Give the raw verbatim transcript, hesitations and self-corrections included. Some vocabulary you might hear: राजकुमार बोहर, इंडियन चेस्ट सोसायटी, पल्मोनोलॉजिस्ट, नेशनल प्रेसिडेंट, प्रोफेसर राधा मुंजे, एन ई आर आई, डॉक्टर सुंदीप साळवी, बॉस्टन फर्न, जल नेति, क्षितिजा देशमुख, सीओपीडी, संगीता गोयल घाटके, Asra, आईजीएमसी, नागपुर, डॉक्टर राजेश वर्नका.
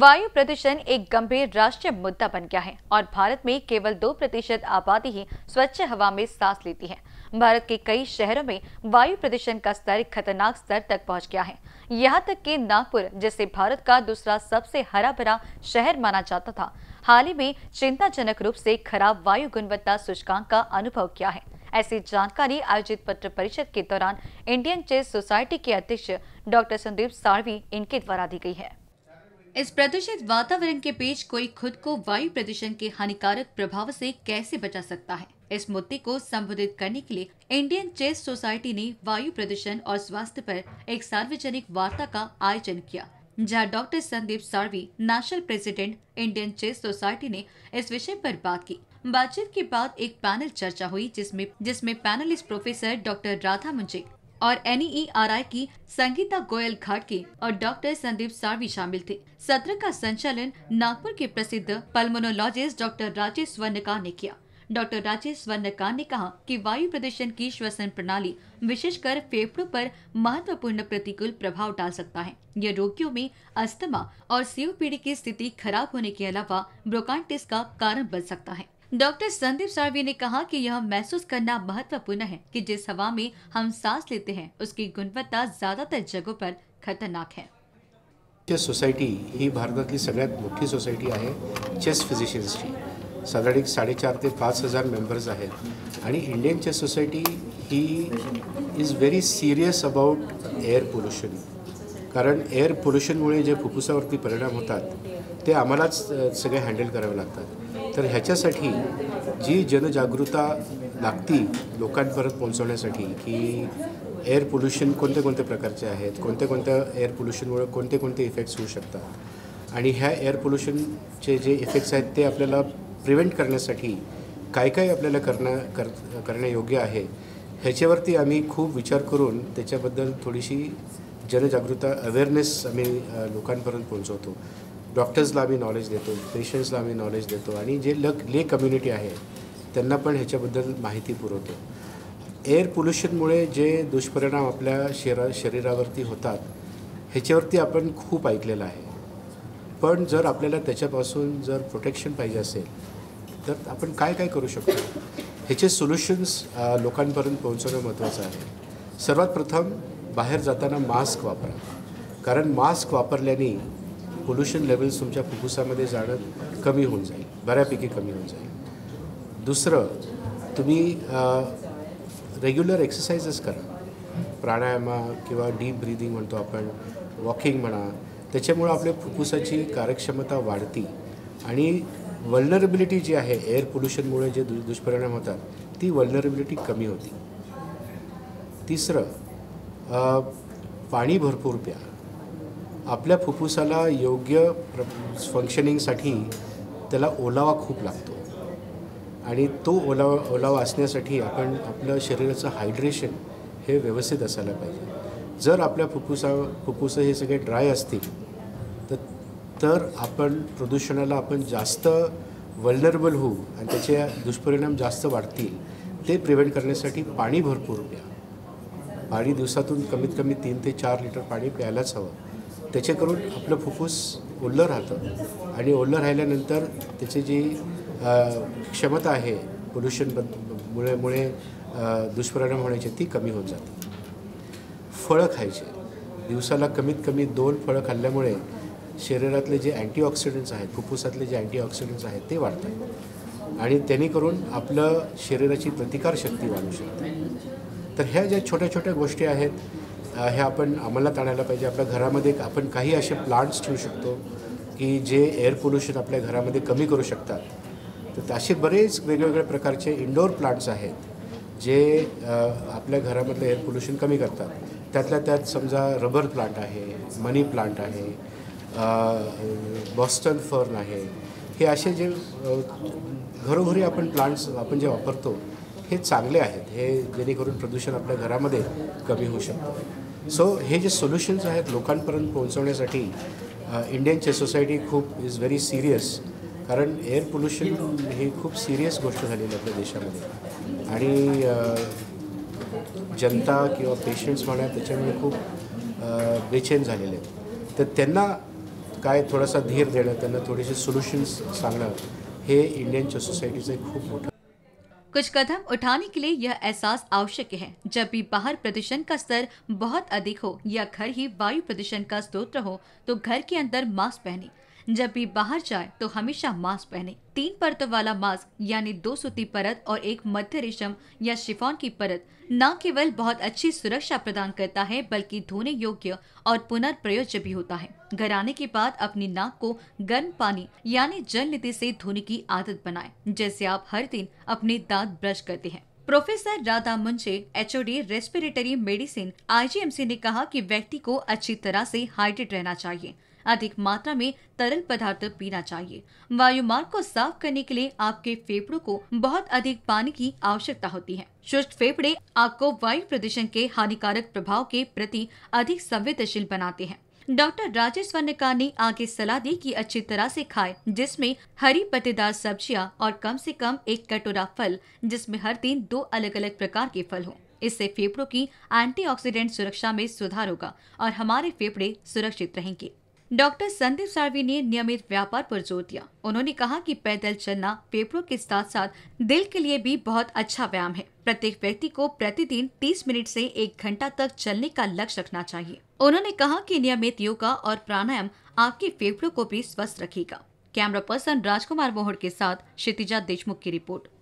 वायु प्रदूषण एक गंभीर राष्ट्रीय मुद्दा बन गया है और भारत में केवल दो प्रतिशत आबादी ही स्वच्छ हवा में सांस लेती है। भारत के कई शहरों में वायु प्रदूषण का स्तर खतरनाक स्तर तक पहुंच गया है। यहाँ तक कि नागपुर, जिसे भारत का दूसरा सबसे हरा भरा शहर माना जाता था, हाल ही में चिंताजनक रूप से खराब वायु गुणवत्ता सूचकांक का अनुभव किया है। ऐसी जानकारी आयोजित पत्र परिषद के दौरान इंडियन चेस्ट सोसायटी के अध्यक्ष डॉक्टर सुंदीप साळवी इनके द्वारा दी गई है। इस प्रदूषित वातावरण के बीच कोई खुद को वायु प्रदूषण के हानिकारक प्रभाव से कैसे बचा सकता है, इस मुद्दे को संबोधित करने के लिए इंडियन चेस्ट सोसायटी ने वायु प्रदूषण और स्वास्थ्य पर एक सार्वजनिक वार्ता का आयोजन किया, जहां doctor Sandeep Salvi, नेशनल प्रेसिडेंट, इंडियन चेस्ट सोसायटी ने इस विषय पर बात की। बातचीत के बाद एक पैनल चर्चा हुई, जिसमें जिसमें panelist professor doctor Radha Munje और एन ई आर आई की संगीता गोयल घाटके और डॉक्टर संदीप साळवी शामिल थे। सत्र का संचालन नागपुर के प्रसिद्ध पल्मोनोलॉजिस्ट डॉक्टर राजेश वर्नका ने किया। डॉक्टर राजेश वर्नका ने कहा कि वायु प्रदूषण की श्वसन प्रणाली विशेषकर फेफड़ों पर महत्वपूर्ण प्रतिकूल प्रभाव डाल सकता है। यह रोगियों में अस्थमा और सीओपीडी की स्थिति खराब होने के अलावा ब्रोंकाइटिस का कारण बन सकता है। डॉक्टर संदीप साळवी ने कहा कि यह महसूस करना महत्वपूर्ण है कि जिस हवा में हम सांस लेते हैं उसकी गुणवत्ता ज्यादातर जगहों पर खतरनाक है। चेस्ट सोसायटी ही भारतातली सगळ्यात मोठी सोसायटी आहे चेस्ट फिजिशियन्सची। साधारण एक साडेचार ते पाच हजार मेंबर्स आहेत आणि इंडियन चेस्ट सोसायटी ही is very serious about air pollution, कारण एअर पोल्युशनमुळे जे फुफ्फुसावरती परिणाम होतात ते आम्हालाच सगळे हँडल करावे लागतात। तर ह्याच्यासाठी जी जनजागृती लागती लोकांपर्यंत पोहोचवण्यासाठी की एअर पोल्युशन कोणते कोणते प्रकारचे आहेत, कोणते कोणत्या एअर पोल्युशनमुळे कोणते कोणते इफेक्ट्स होऊ शकतात आणि ह्या एअर पोल्युशनचे जे इफेक्ट्स आहेत ते आपल्याला प्रिव्हेंट करण्यासाठी काय काय आपल्याला करण्या कर करणे योग्य आहे ह्याच्यावरती आम्ही खूप विचार करून त्याच्याबद्दल थोडीशी जनजागृती अवेअरनेस आम्ही लोकांपर्यंत पोहोचवतो। डॉक्टर्सला आम्ही नॉलेज देतो, पेशंट्सला आम्ही नॉलेज देतो आणि जे लक ले कम्युनिटी आहे त्यांना पण ह्याच्याबद्दल माहिती पुरवतो। एअर पोल्युशनमुळे जे दुष्परिणाम आपल्या शरीरा शरीरावरती होतात ह्याच्यावरती आपण खूप ऐकलेलं आहे, पण जर आपल्याला त्याच्यापासून जर प्रोटेक्शन पाहिजे असेल तर आपण काय काय करू शकतो ह्याचे सोल्युशन्स लोकांपर्यंत पोहोचवणं महत्त्वाचं आहे। सर्वात प्रथम बाहेर जाताना मास्क वापरा, कारण मास्क वापरल्याने पोल्यूशन लेवल्स तुमच्या फुफ्फुसामध्ये जाणं कमी होऊन जाईल, बऱ्यापैकी कमी होऊन जाईल। दुसरं, तुम्ही रेग्युलर एक्सरसाइजेस करा, प्राणायाम किंवा डीप ब्रीदिंग म्हणतो आपण, वॉकिंग म्हणा, त्याच्यामुळे आपल्या फुफ्फुसाची कार्यक्षमता वाढती आणि वल्नरेबिलिटी जी आहे एअर पोल्यूशनमुळे जे दुष्परिणाम होतात ती वल्नरेबिलिटी कमी होती। तिसरं, पाणी भरपूर प्या। आपल्या फुफ्फुसाला योग्य फंक्शनिंगसाठी त्याला ओलावा खूप लागतो आणि तो ओलावा ओलावा असण्यासाठी आपण आपलं शरीराचं हायड्रेशन हे व्यवस्थित असायला पाहिजे। जर आपल्या फुफ्फुसा फुफ्फुसं हे सगळे ड्राय असतील तर तर आपण प्रदूषणाला आपण जास्त वल्नरेबल होऊ आणि त्याचे दुष्परिणाम जास्त वाढतील। ते प्रिव्हेंट करण्यासाठी पाणी भरपूर प्या। पाणी दिवसातून कमीत कमी तीन ते चार लिटर पाणी प्यायलाच हवं, त्याच्याकडून आपलं फुफ्फुस ओल्लं राहतं आणि ओल्लं राहिल्यानंतर त्याची जी क्षमता आहे पोल्युशन मुळे मुळे दुष्परिणाम होण्याची ती कमी होत जाते। फळं खायचे, दिवसाला कमीत कमी दोन फळं खाल्ल्यामुळे शरीरातले जे अँटीऑक्सिडंट्स आहेत, फुफ्फुसातले जे अँटीऑक्सिडंट्स आहेत ते वाढतात आणि त्यांनी करून आपलं शरीराची प्रतिकारशक्ती वाढू शकते। तर ह्या ज्या छोट्या छोट्या गोष्टी आहेत हे आपण अंमलात आणायला पाहिजे। आपल्या घरामध्ये आपण काही असे प्लांट्स ठेवू शकतो की जे एअर पोल्युशन आपल्या घरामध्ये कमी करू शकतात। तर असे बरेच वेगवेगळ्या प्रकारचे इंडोर प्लांट्स आहेत जे आपल्या घरामधलं एअर पोल्युशन कमी करतात। त्यातल्या त्यात समजा रबर प्लांट आहे, मनी प्लांट आहे, बॉस्टन फर्न आहे, हे असे जे घरोघरी आपण प्लांट्स आपण जे वापरतो हे चांगले आहेत, हे जेणेकरून प्रदूषण आपल्या घरामध्ये कमी होऊ शकतं। सो हे जे सोल्युशन्स आहेत लोकांपर्यंत पोहोचवण्यासाठी इंडियन चेस्ट सोसायटी खूप इज व्हेरी सिरियस, कारण एअर पोल्युशन ही खूप सिरियस गोष्ट झालेली आपल्या देशामध्ये आणि जनता किंवा पेशंट्स म्हणा त्याच्यामुळे खूप बेचैन झालेले आहेत। तर त्यांना काय थोडासा धीर देणं, त्यांना थोड़ेसे सोल्यूशन्स सांगणं हे इंडियन चेस्ट सोसायटीचे खूप मोठं। कुछ कदम उठाने के लिए यह एहसास आवश्यक है। जब भी बाहर प्रदूषण का स्तर बहुत अधिक हो या घर ही वायु प्रदूषण का स्रोत हो तो घर के अंदर मास्क पहने, जब भी बाहर जाए तो हमेशा मास्क पहने। तीन परतों वाला मास्क यानी दो सूती परत और एक मध्य रेशम या शिफॉन की परत न केवल बहुत अच्छी सुरक्षा प्रदान करता है बल्कि धोने योग्य और पुनर्प्रयोज्य भी होता है। घर आने के बाद अपनी नाक को गर्म पानी यानी जल नेति से धोने की आदत बनाएं, जैसे आप हर दिन अपने दांत ब्रश करते हैं। प्रोफेसर राधा मुंजे H O D respiratory medicine I G M C ने कहा कि व्यक्ति को अच्छी तरह से हाइड्रेट रहना चाहिए, अधिक मात्रा में तरल पदार्थ पीना चाहिए। वायुमार्ग को साफ करने के लिए आपके फेफड़ों को बहुत अधिक पानी की आवश्यकता होती है। शुष्क फेफड़े आपको वायु प्रदूषण के हानिकारक प्रभाव के प्रति अधिक संवेदनशील बनाते हैं। डॉक्टर राजेश वर्नका ने आगे सलाह दी कि अच्छी तरह से खाएं, जिसमें हरी पत्तेदार सब्जियां और कम से कम एक कटोरा फल, जिसमें हर दिन दो अलग अलग प्रकार के फल हों। इससे फेफड़ों की एंटीऑक्सीडेंट सुरक्षा में सुधार होगा और हमारे फेफड़े सुरक्षित रहेंगे। डॉक्टर सुंदीप साळवी ने नियमित व्यापार पर जोर दिया। उन्होंने कहा कि पैदल चलना फेफड़ों के साथ साथ दिल के लिए भी बहुत अच्छा व्यायाम है। प्रत्येक व्यक्ति को प्रतिदिन तीस मिनट से एक घंटा तक चलने का लक्ष्य रखना चाहिए। उन्होंने कहा कि नियमित योगा और प्राणायाम आपके फेफड़ों को भी स्वस्थ रखेगा। कैमरा पर्सन राजकुमार बोहर के साथ क्षितिजा देशमुख की रिपोर्ट।